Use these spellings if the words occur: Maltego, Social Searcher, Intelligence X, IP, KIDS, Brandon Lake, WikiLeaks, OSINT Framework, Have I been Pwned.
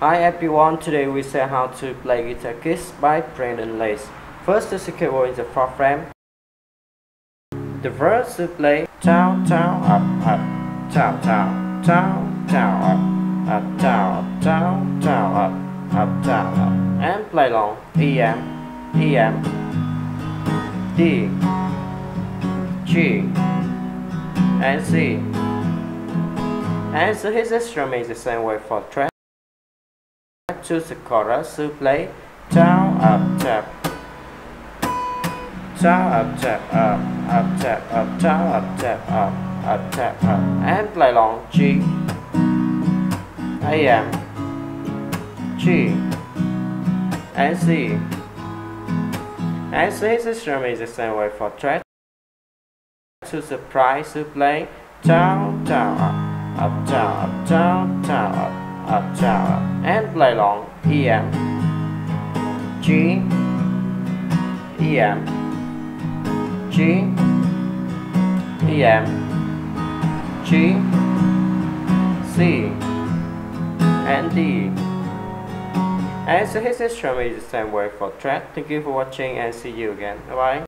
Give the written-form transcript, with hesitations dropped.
Hi everyone, today we say how to play Guitar Kids by Brandon Lake. First is the cable in the 4th frame. The verse should play down, down, up, up, down, down, down, down, up, up, down, up, down, down, up, down, up, and play long E M, E M, D, G, and C. And so his instrument is the same way for track. To the chorus to play down up tap up down up tap up and play long G A M G and C. And so his instrument is the same way for track. To surprise to play down up down up down down up. Up, down, up, and play long E M G E M G E M G C and D. And so his instrument is the same way for track. Thank you for watching and see you again. Bye bye.